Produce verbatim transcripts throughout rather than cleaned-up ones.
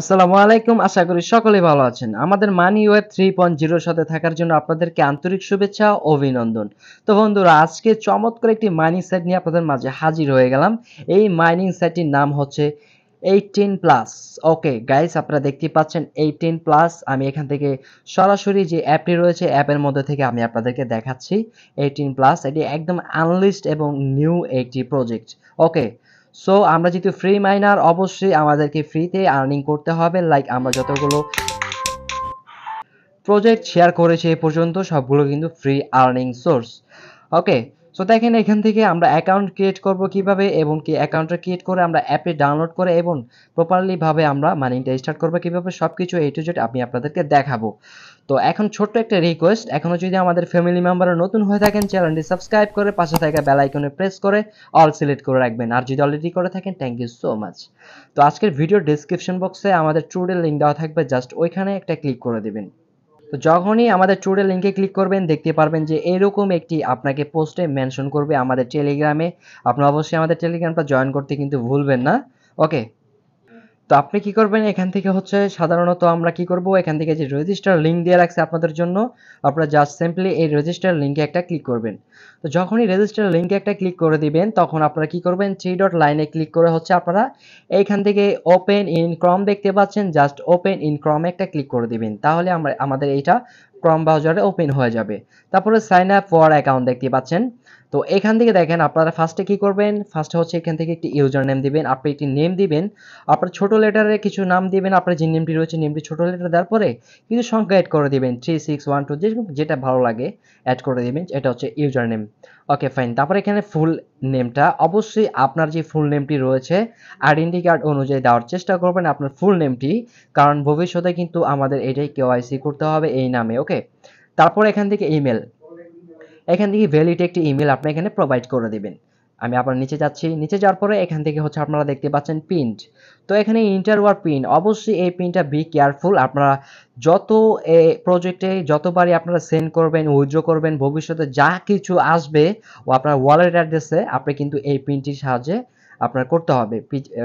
আসসালামু আলাইকুম, আশা করি সকলে ভালো আছেন। আমাদের money web three point zero সাথে থাকার জন্য আপনাদেরকে আন্তরিক শুভেচ্ছা ও অভিনন্দন। তো বন্ধুরা, আজকে চমৎকার একটি মাইনিং সাইট নিয়ে আপনাদের মাঝে হাজির হয়ে গেলাম। এই মাইনিং সাইটটির নাম হচ্ছে এইটিন প্লাস। ওকে গাইস, আপনারা দেখতে পাচ্ছেন এইটিন প্লাস। আমি এখান থেকে সরাসরি যে অ্যাপটি রয়েছে অ্যাপের মধ্যে থেকে আমি আপনাদেরকে দেখাচ্ছি এইটিন প্লাস। এটি একদম আনলিস্ট এবং নিউ একটি প্রজেক্ট। ওকে, সো আমরা যেহেতু ফ্রি মাইনার, অবশ্যই আমাদেরকে ফ্রিতে আর্নিং করতে হবে। লাইক আমরা যতগুলো প্রজেক্ট শেয়ার করেছি এই পর্যন্ত সবগুলো কিন্তু free earning source. Okay, so দেখেন এখান থেকে আমরা অ্যাকাউন্ট ক্রিয়েট করব কিভাবে এবং কি অ্যাকাউন্টটা ক্রিয়েট করে আমরা অ্যাপে ডাউনলোড করে এবং প্রপারলিভাবে আমরা মানিটা স্টার্ট করবো কীভাবে, সব কিছু এ টু জেড আমি আপনাদেরকে দেখাবো। তো এখন ছোট্ট একটা রিকোয়েস্ট, এখনও যদি আমাদের ফ্যামিলি মেম্বারে নতুন হয়ে থাকেন চ্যানেলটি সাবস্ক্রাইব করে পাশে থাকা বেল আইকনে প্রেস করে অল সিলেক্ট করে রাখবেন, আর যদি অলরেডি করে থাকেন থ্যাংক ইউ সো মাচ। তো আজকের ভিডিও ডিসক্রিপশন বক্সে আমাদের টুডের লিঙ্ক দেওয়া থাকবে, জাস্ট ওইখানে একটা ক্লিক করে দেবেন। তো যখনই আমাদের টুডে লিঙ্কে ক্লিক করবেন দেখতে পারবেন যে এরকম একটি আপনাকে পোস্টে মেনশন করবে আমাদের টেলিগ্রামে। আপনি অবশ্যই আমাদের টেলিগ্রামটা জয়েন করতে কিন্তু ভুলবেন না। ওকে, তো আপনি কি করবেন, এখান থেকে হচ্ছে সাধারণত আমরা কি করব, এখান থেকে যে রেজিস্টার লিঙ্ক দিয়ে রাখছে আপনাদের জন্য, আপনারা জাস্ট সিম্পলি এই রেজিস্টার লিঙ্কে একটা ক্লিক করবেন। তো যখনই রেজিস্টার লিঙ্কে একটা ক্লিক করে দিবেন তখন আপনারা কি করবেন, থ্রি ডট লাইনে ক্লিক করে হচ্ছে আপনারা এইখান থেকে ওপেন ইন ক্রম দেখতে পাচ্ছেন, জাস্ট ওপেন ইন ক্রমে একটা ক্লিক করে দিবেন। তাহলে আমরা আমাদের এইটা ক্রম ব্রাউজারে ওপেন হয়ে যাবে। তারপরে সাইন আপ ফর অ্যাকাউন্ট দেখতে পাচ্ছেন। তো এখান থেকে দেখেন আপনারা ফার্স্টে কি করবেন, ফার্স্টে হচ্ছে এখান থেকে একটি ইউজার নেম দিবেন। আপনি একটি নেম দিবেন, আপনার ছোটো লেটারে কিছু নাম দিবেন, আপনার যে নেমটি রয়েছে নেমটি ছোটো লেটার দেওয়ার পরে কিছু সংখ্যা অ্যাড করে দিবেন, থ্রি সিক্স ওয়ান টু যেটা ভালো লাগে অ্যাড করে দিবেন, এটা হচ্ছে ইউজার নেম। ওকে ফাইন, তারপরে এখানে ফুল নেমটা অবশ্যই আপনার যে ফুল নেমটি রয়েছে আইডেন্টি কার্ড অনুযায়ী দেওয়ার চেষ্টা করবেন আপনার ফুল নেমটি, কারণ ভবিষ্যতে কিন্তু আমাদের এটাই কেওয়াইসি করতে হবে এই নামে। ওকে, তারপর এখান থেকে ইমেল, এখান থেকে ভ্যালিড একটি ইমেল আপনি এখানে প্রোভাইড করে দেবেন। আমি আবার নিচে যাচ্ছি, নিচে যাওয়ার পরে এখান থেকে হচ্ছে আপনারা দেখতে পাচ্ছেন প্রিন্ট। তো এখানে ইন্টারওয়ার প্রিন্ট, অবশ্যই এই প্রিন্টটা বি কেয়ারফুল। আপনারা যত এ প্রজেক্টে যতবারই আপনারা সেন্ড করবেন, উইথড্র করবেন, ভবিষ্যতে যা কিছু আসবে ও আপনার ওয়ালেট অ্যাড্রেসে আপনি কিন্তু এই প্রিন্টটির সাহায্যে আপনার করতে হবে,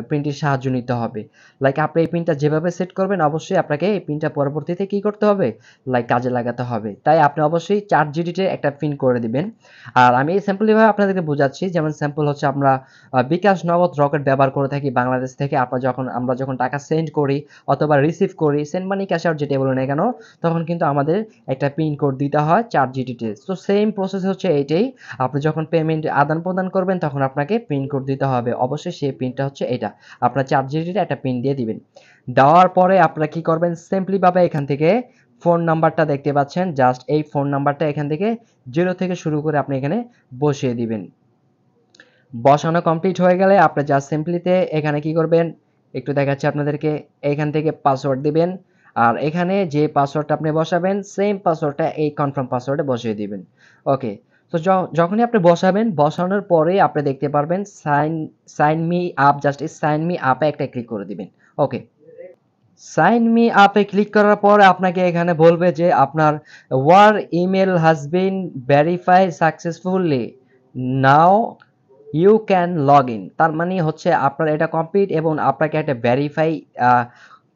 প্রিন্টের সাহায্য নিতে হবে। লাইক আপনি এই প্রিন্টটা যেভাবে সেট করবেন অবশ্যই আপনাকে এই প্রিন্টটা পরবর্তীতে কী করতে হবে, লাইক কাজে লাগাতে হবে। তাই আপনি অবশ্যই চ্যাট জিপিটিতে একটা প্রিন্ট করে দিবেন। আর আমি এই স্যাম্পলভাবে আপনাদেরকে বোঝাচ্ছি, যেমন স্যাম্পল হচ্ছে আমরা বিকাশ নগদ রকেট ব্যবহার করে থাকি বাংলাদেশ থেকে। আপনার যখন আমরা যখন টাকা সেন্ড করি অথবা রিসিভ করি, সেন্ড মানি ক্যাশ আউট যেটা বলুন না কেন, তখন কিন্তু আমাদের একটা প্রিন্ট কোড দিতে হয় চ্যাট জিপিটিতে। তো সেম প্রসেস হচ্ছে এইটাই, আপনি যখন পেমেন্ট আদান প্রদান করবেন তখন আপনাকে প্রিন্ট কোড দিতে হবে। অবশ্যই সেই প্রিন্টটা হচ্ছে এটা, আপনার চ্যাট জিপিটিতে একটা প্রিন্ট দিয়ে দিবেন। দেওয়ার পরে আপনারা কি করবেন, সিম্পলি ভাবে এখান থেকে ফোন নাম্বারটা দেখতে পাচ্ছেন, জাস্ট এই ফোন নাম্বারটা এখান থেকে জিরো থেকে শুরু করে আপনি এখানে বসিয়ে দিবেন। বসানো কমপ্লিট হয়ে গেলে আপনি জাস্ট সিম্পলিতে এখানে কি করবেন, একটু দেখাচ্ছি আপনাদেরকে। এখান থেকে পাসওয়ার্ড দিবেন, আর এখানে যে পাসওয়ার্ডটা আপনি বসাবেন সেম পাসওয়ার্ডটা এই কনফার্ম পাসওয়ার্ডে বসিয়ে দিবেন। ওকে, তো যখনই আপনি বসাবেন, বসানোর পরে আপনি দেখতে পারবেন sign sign me up, just এই সাইন মি আপে একটা ক্লিক করে দিবেন। ওকে, সাইন মি আপে ক্লিক করার পর আপনাকে এখানে বলবে যে আপনার your email has been verify successfully, now you can log in. তার মানে হচ্ছে আপনার এটা কমপ্লিট এবং আপনাকে একটা ভেরিফাই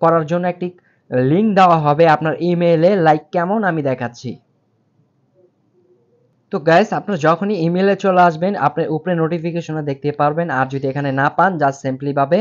করার জন্য একটি লিঙ্ক দেওয়া হবে আপনার ইমেলে। লাইক কেমন আমি দেখাচ্ছি। তো গাইস, আপনারা যখনই ইমেলে চলে আসবেন আপনার উপরে নোটিফিকেশনও দেখতে পারবেন। আর যদি এখানে না পান জাস্ট সিম্পলিভাবে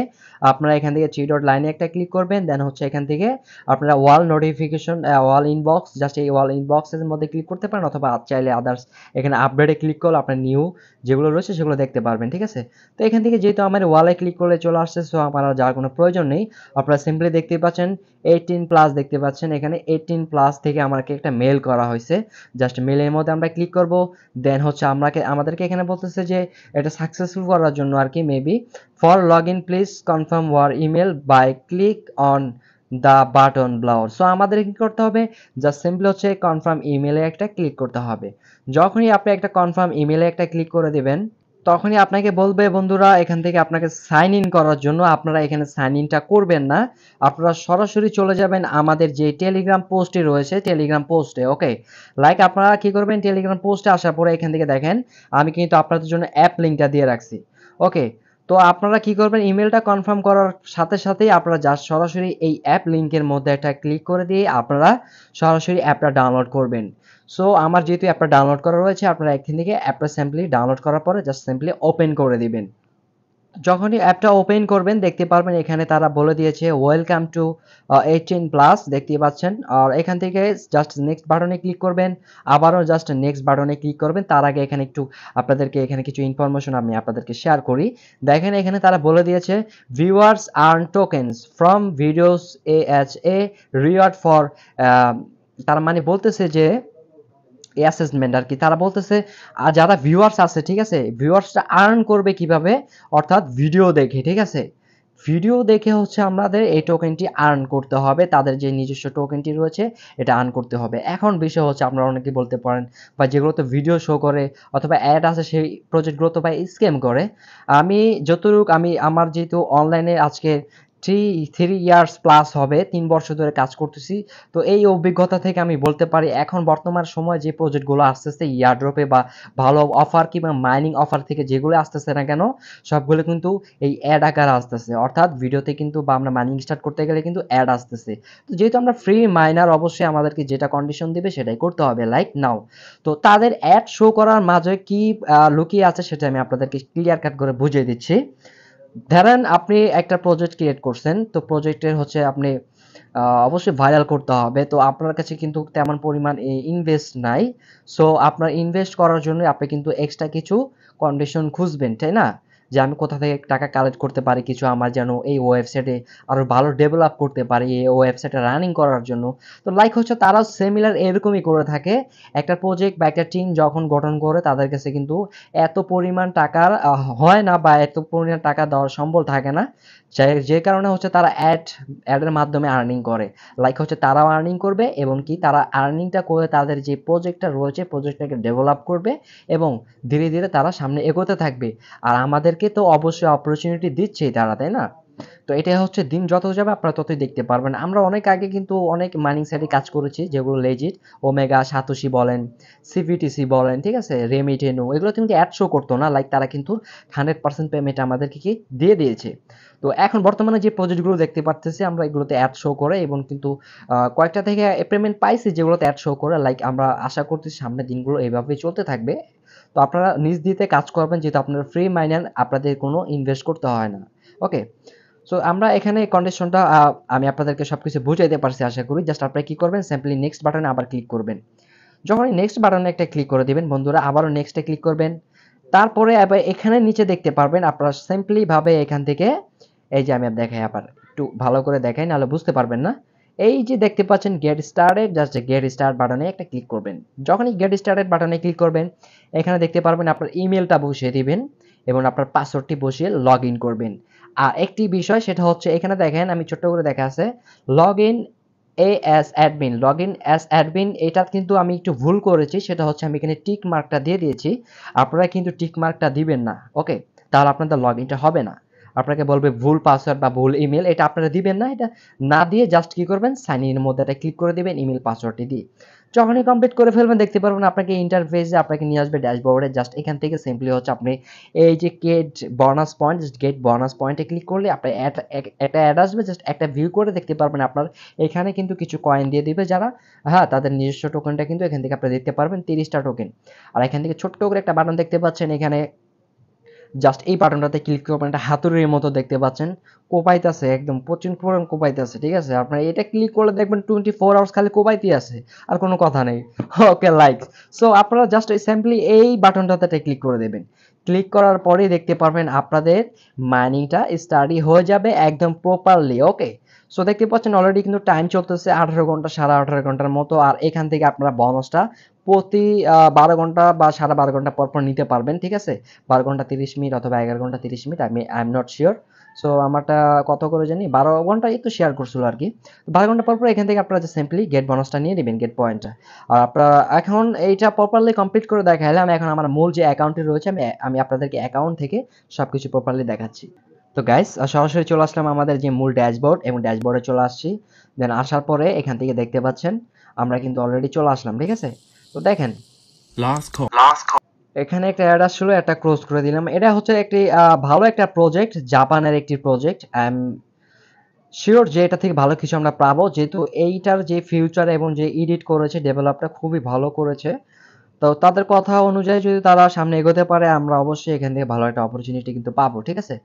আপনারা এখান থেকে থ্রি ডট লাইনে একটা ক্লিক করবেন, দেন হচ্ছে এখান থেকে আপনারা wall notification, wall inbox, just এই ওয়াল ইনবক্সের মধ্যে ক্লিক করতে পারেন, অথবা চাইলে আদার্স এখানে আপডেটে ক্লিক করলে আপনার নিউ যেগুলো রয়েছে সেগুলো দেখতে পারবেন। ঠিক আছে, তো এখান থেকে যেহেতু আমার ওয়ালে ক্লিক করলে চলে আসছে, সো আমার যাওয়ার কোনো প্রয়োজন নেই। আপনারা সিম্পলি দেখতে পাচ্ছেন এইটিন প্লাস দেখতে পাচ্ছেন, এখানে এইটিন প্লাস থেকে আমাকে একটা মেল করা হয়েছে। জাস্ট মেলের মধ্যে আমরা ক্লিক করবো, দেন হচ্ছে আমাকে আমাদেরকে এখানে বলতেছে যে এটা সাকসেসফুল করার জন্য আর কি, maybe for log in please confirm your email by click on the button below. So আমাদের কি করতে হবে, জাস্ট সিম্পলি হচ্ছে কনফার্ম ইমেলে একটা ক্লিক করতে হবে। যখনই আপনি একটা কনফার্ম ইমেলে একটা ক্লিক করে দেবেন তখনই আপনাকে বলবে বন্ধুরা এখান থেকে আপনাকে সাইন ইন করার জন্য। আপনারা এখানে সাইন ইনটা করবেন না, আপনারা সরাসরি চলে যাবেন আমাদের যে টেলিগ্রাম পোস্টে রয়েছে টেলিগ্রাম পোস্টে। ওকে, লাইক আপনারা কি করবেন, টেলিগ্রাম পোস্টে আসার পরে এখান থেকে দেখেন আমি কিন্তু আপনাদের জন্য অ্যাপ লিঙ্কটা দিয়ে রাখছি। ওকে, তো আপনারা কি করবেন, ইমেলটা কনফার্ম করার সাথে সাথেই আপনারা জাস্ট সরাসরি এই অ্যাপ লিঙ্কের মধ্যে একটা ক্লিক করে দিয়ে আপনারা সরাসরি অ্যাপটা ডাউনলোড করবেন। সো আমার যেহেতু অ্যাপটা ডাউনলোড করা রয়েছে, আপনারা এখান থেকে অ্যাপটা সিম্পলি ডাউনলোড করার পরে জাস্ট সিম্পলি ওপেন করে দিবেন। যখনই অ্যাপটা ওপেন করবেন দেখতে পারবেন এখানে তারা বলে দিয়েছে ওয়েলকাম টু এইটিন প্লাস, দেখতে পাচ্ছেন। আর এখান থেকে জাস্ট নেক্সট বাটনে ক্লিক করবেন, আবারও জাস্ট নেক্সট বাটনে ক্লিক করবেন। তার আগে এখানে একটু আপনাদেরকে এখানে কিছু ইনফরমেশন আমি আপনাদেরকে শেয়ার করি। দেখেন এখানে তারা বলে দিয়েছে viewers earn tokens from videos as a reward for, তার মানে বলতেছে যে অ্যাসেসমেন্ট আর কি। তারা বলতেছে আর যারা ভিউয়ার্স আছে, ঠিক আছে, ভিউয়ার্সটা আর্ন করবে কিভাবে, অর্থাৎ ভিডিও দেখে, ঠিক আছে, ভিডিও দেখে হচ্ছে আমাদের এই টোকেনটি আর্ন করতে হবে, তাদের যে নিজস্ব টোকেনটি রয়েছে এটা আর্ন করতে হবে। এখন বিষয় হচ্ছে আপনারা অনেকে বলতে পারেন বা যেগুলোতে ভিডিও শো করে অথবা অ্যাড আছে সেই প্রজেক্টগুলো তো বা স্ক্যাম করে। আমি যতটুক আমি আমার যেহেতু অনলাইনে আজকে থ্রি থ্রি ইয়ার্স প্লাস হবে, তিন বছর ধরে কাজ করতেছি, তো এই অভিজ্ঞতা থেকে আমি বলতে পারি এখন বর্তমান সময় যে প্রজেক্টগুলো আস্তে আস্তে ইয়ারড্রপে বা ভালো অফার কিংবা মাইনিং অফার থেকে যেগুলো আসতেছে না কেন, সবগুলো কিন্তু এই অ্যাড আকারে আসতেছে, অর্থাৎ ভিডিওতে কিন্তু বা আমরা মাইনিং স্টার্ট করতে গেলে কিন্তু অ্যাড আসতেছে। তো যেহেতু আমরা ফ্রি মাইনার, অবশ্যই আমাদেরকে যেটা কন্ডিশন দেবে সেটাই করতে হবে, লাইক নাও। তো তাদের অ্যাড শো করার মাঝে কি লুকিয়ে আছে সেটা আমি আপনাদেরকে ক্লিয়ার কাট করে বুঝিয়ে দিচ্ছি। ধরেন আপনি একটা প্রজেক্ট ক্রিয়েট করছেন, তো প্রজেক্টের হচ্ছে আপনি অবশ্যই ভাইরাল করতে হবে। তো আপনার কাছে কিন্তু তেমন পরিমাণ ইনভেস্ট নাই, সো আপনার ইনভেস্ট করার জন্য আপনি কিন্তু এক্সট্রা কিছু কন্ডিশন খুঁজবেন, তাই না, যে আমি কোথা থেকে টাকা কালেক্ট করতে পারি কিছু, আমার যেন এই ওয়েবসাইটে আরও ভালো ডেভেলপ করতে পারি এই ওয়েবসাইটে রানিং করার জন্য। তো লাইক হচ্ছে তারাও সিমিলার এরকমই করে থাকে। একটা প্রজেক্ট বা একটা টিম যখন গঠন করে তাদের কাছে কিন্তু এত পরিমাণ টাকার হয় না বা এত পরিমাণ টাকা দেওয়ার সম্বল থাকে না, যে কারণে হচ্ছে তারা অ্যাড অ্যাডের মাধ্যমে আর্নিং করে। লাইক হচ্ছে তারাও আর্নিং করবে এবং কি তারা আর্নিংটা করে তাদের যে প্রজেক্টটা রয়েছে প্রজেক্টটাকে ডেভেলপ করবে এবং ধীরে ধীরে তারা সামনে এগোতে থাকবে। আর আমাদের তো অবশ্যই অপরচুনিটি দিচ্ছেই তারা, তাই না। তো এটা হচ্ছে দিন যত যাবে আপনারা ততই দেখতে পারবেন। আমরা অনেক আগে কিন্তু অনেক মাইনিং সাইটে কাজ করেছি যেগুলো লেজিট, ওমেগা, সাতোশি বলেন, সিভিটিসি বলেন, ঠিক আছে, রেমিটেনো, এগুলো কিন্তু অ্যাড শো করতো না, লাইক তারা কিন্তু হান্ড্রেড পার্সেন্ট পেমেন্ট আমাদেরকে কি দিয়ে দিয়েছে। তো এখন বর্তমানে যে প্রজেক্টগুলো দেখতে পাচ্ছি আমরা এগুলোতে অ্যাড শো করে এবং কিন্তু কয়েকটা থেকে পেমেন্ট পাইছি যেগুলোতে অ্যাড শো করে। লাইক আমরা আশা করতেছি সামনের দিনগুলো এইভাবেই চলতে থাকবে। তো আপনারা নিজ দিতে কাজ করবেন, যেহেতু আপনারা ফ্রি মাইনার, আপনাদের কোনো ইনভেস্ট করতে হয় না, ওকে। সো আমরা এখানে কন্ডিশনটা আমি আপনাদেরকে সব কিছু বুঝাইতে পারছি আশা করি। জাস্ট আপনারা কী করবেন, সিম্পলি নেক্সট বাটনে আবার ক্লিক করবেন। যখন নেক্সট বাটনে একটা ক্লিক করে দেবেন বন্ধুরা, আবারও নেক্সটে ক্লিক করবেন। তারপরে আবার এখানে নিচে দেখতে পারবেন আপনারা সিম্পলিভাবে এখান থেকে, এই যে আমি দেখাই, আবার একটু ভালো করে দেখাই নাহলে বুঝতে পারবেন না। এই যে দেখতে পাচ্ছেন get started, just get start বাটনে একটা ক্লিক করবেন। যখনই গেট স্টার্টেড বাটনে ক্লিক করবেন এখানে দেখতে পারবেন আপনার ইমেলটা বসিয়ে দিবেন এবং আপনার পাসওয়ার্ডটি বসিয়ে লগ ইন করবেন। আর একটি বিষয় সেটা হচ্ছে এখানে দেখেন আমি ছোট্ট করে দেখা আছে log in a as admin, log in as admin, এটা কিন্তু আমি একটু ভুল করেছি, সেটা হচ্ছে আমি এখানে টিক মার্কটা দিয়ে দিয়েছি। আপনারা কিন্তু টিক মার্কটা দিবেন না, ওকে, তাহলে আপনাদের লগ ইনটা হবে না, আপনাকে বলবে ভুল পাসওয়ার্ড বা ভুল ইমেল, এটা আপনারা দিবেন না। এটা না দিয়ে জাস্ট কী করবেন, সাইন ইনের মধ্যে এটা ক্লিক করে দেবেন ইমেল পাসওয়ার্ডটি দিয়ে। যখনই কমপ্লিট করে ফেলবেন দেখতে পারবেন আপনাকে ইন্টারফেসে আপনাকে নিয়ে আসবে ড্যাশবোর্ডে। জাস্ট এখান থেকে সিম্পলি হচ্ছে আপনি এই যে get bonus point, just get bonus পয়েন্টে ক্লিক করলে আপনার একটা অ্যাড আসবে, জাস্ট একটা ভিউ করে দেখতে পারবেন। আপনার এখানে কিন্তু কিছু কয়েন দিয়ে দিবে যারা, হ্যাঁ, তাদের নিজস্ব টোকেনটা কিন্তু এখান থেকে আপনি দেখতে পারবেন, তিরিশটা টোকেন। আর এখান থেকে ছোট্ট করে একটা বাটন দেখতে পাচ্ছেন, এখানে জাস্ট এই বাটনটাতে ক্লিক করবেন। এটা হাতুড়ির মতো দেখতে পাচ্ছেন, কোপাইতেছে একদম প্রচুর পরিমাণ কোপাইতেছে, ঠিক আছে। আপনারা এটা ক্লিক করলে দেখবেন টোয়েন্টি ফোর আওয়ার্স খালি কোপাইতেই আছে, আর কোনো কথা নেই, ওকে, লাইক। সো আপনারা জাস্ট এই স্যাম্পলি এই বাটনটাতে ক্লিক করে দেবেন। ক্লিক করার পরে দেখতে পারবেন আপনাদের মাইনিংটা স্টাডি হয়ে যাবে একদম প্রপারলি, ওকে। সো দেখতে পাচ্ছেন অলরেডি কিন্তু টাইম চলতেছে আঠারো ঘন্টা, সাড়ে আঠারো ঘন্টার মতো। আর এখান থেকে আপনারা বোনাসটা প্রতি বারো ঘন্টা বা সাড়ে বারো ঘন্টা পরপর নিতে পারবেন, ঠিক আছে, বারো ঘন্টা তিরিশ মিনিট অথবা এগারো ঘন্টা তিরিশ মিনিট, আমি I am not sure. So আমারটা কত করে জানি, বারো ঘন্টা একটু শেয়ার করছিল আর কি। বারো ঘন্টা পরপর এখান থেকে আপনারা যে সিম্পলি গেট বোনাসটা নিয়ে নেবেন, গেট পয়েন্টটা। আর আপনারা এখন এইটা প্রপারলি কমপ্লিট করে দেখাইলাম। এখন আমার মূল যে অ্যাকাউন্টে রয়েছে আমি আমি আপনাদেরকে অ্যাকাউন্ট থেকে সব কিছু প্রপারলি দেখাচ্ছি। তো গাইস সরাসরি চলে আসলাম আমাদের যে মূল ড্যাশবোর্ড, এবং ড্যাশবোর্ডে চলে আসছি। দেন আসার পরে এখান থেকে দেখতে পাচ্ছেন আমরা কিন্তু অলরেডি চলে আসলাম, ঠিক আছে। তো দেখেন এখানে একটা অ্যাড আসলো, এটা ক্লোজ করে দিলাম। এটা হচ্ছে একটি ভালো একটা প্রজেক্ট, জাপানের একটি প্রজেক্ট। আই এম শিওর যে এটা থেকে ভালো কিছু আমরা পাবো, যেহেতু এইটার যে ফিউচার এবং যে এডিট করেছে ডেভেলপটা খুবই ভালো করেছে। তো তাদের কথা অনুযায়ী যদি তারা সামনে এগোতে পারে, আমরা অবশ্যই এখান থেকে ভালো একটা অপরচুনিটি কিন্তু পাবো। ঠিক আছে,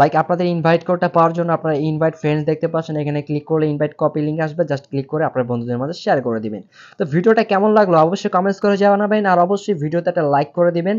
লাইক আপনাদের ইনভাইট কোডটা পাওয়ার জন্য আপনারা ইনভাইট ফ্রেন্ডস দেখতে পাচ্ছেন, এখানে ক্লিক করলে ইনভাইট কপি লিঙ্ক আসবে, জাস্ট ক্লিক করে আপনার বন্ধুদের মধ্যে শেয়ার করে দিবেন। তো ভিডিওটা কেমন লাগলো অবশ্যই কমেন্টস করে জানাবেন, আর অবশ্যই ভিডিওতে একটা লাইক করে দিবেন।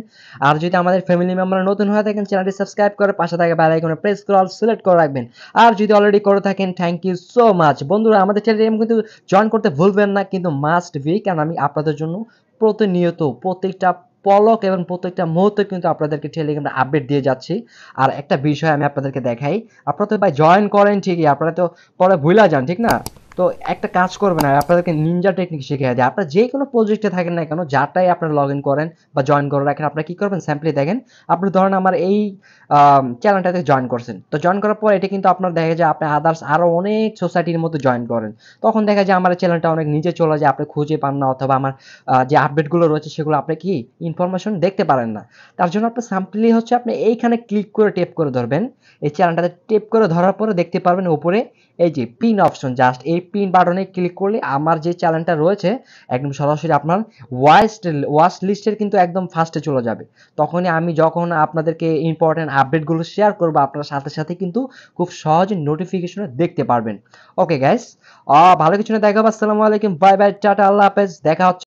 আর যদি আমাদের ফ্যামিলি মেম্বার নতুন হয়ে থাকেন, চ্যানেলটি সাবস্ক্রাইব করে পাশে থাকা বেল আইকনে প্রেস করে অল সিলেক্ট করে রাখবেন। আর যদি অলরেডি করে থাকেন, থ্যাংক ইউ সো মাচ বন্ধুরা। আমাদের চ্যানেল কিন্তু জয়েন করতে ভুলবেন না, কিন্তু মাস্ট বি, কারণ আমি আপনাদের জন্য প্রতিনিয়ত প্রত্যেকটা পলক এবং প্রত্যেকটা মুহূর্তে কিন্তু আপনাদেরকে টেলিগ্রামে আপডেট দিয়ে যাচ্ছি। আর একটা বিষয় আমি আপনাদেরকে দেখাই, আপনারা তো ভাই জয়েন করেন ঠিকই, আপনারা তো পরে ভুলে যান, ঠিক না? তো একটা কাজ করবেন, আর আপনাদেরকে নিনজা টেকনিক শিখিয়ে দেয়। আপনারা যে কোনো প্রজেক্টে থাকেন না কেন, যাটাই আপনারা লগ ইন করেন বা জয়েন করে রাখেন, আপনারা কী করবেন, স্যাম্পলি দেখেন। আপনি ধরেন আমার এই চ্যানেলটাতে জয়েন করছেন, তো জয়েন করার পর এটা কিন্তু আপনার দেখা যায় আপনি আদার্স আরও অনেক সোসাইটির মতো জয়েন করেন, তখন দেখা যায় আমার চ্যানেলটা অনেক নিচে চলে যায়, আপনি খুঁজে পান না, অথবা আমার যে আপডেটগুলো রয়েছে সেগুলো আপনি কি ইনফরমেশন দেখতে পারেন না। তার জন্য আপনার স্যাম্পলি হচ্ছে আপনি এইখানে ক্লিক করে টেপ করে ধরবেন, এই চ্যানেলটাতে টেপ করে ধরার পরে দেখতে পারবেন উপরে এই যে পিন অপশন, জাস্ট এই পিন বাটনে ক্লিক করলে আমার যে চ্যানেলটা রয়েছে একদম সরাসরি আপনার ওয়াচ ওয়াচ লিস্টের কিন্তু একদম ফার্স্টে চলে যাবে। তখনই আমি যখন আপনাদেরকে ইম্পর্টেন্ট আপডেটগুলো শেয়ার করবো, আপনার সাথে সাথে কিন্তু খুব সহজে নোটিফিকেশনে দেখতে পারবেন। ওকে গাইস, ভালো কিছু না, দেখা হবে। আসসালামু আলাইকুম, বাই বাই, টাটা, আল্লাহ হাফেজ, দেখা হচ্ছে।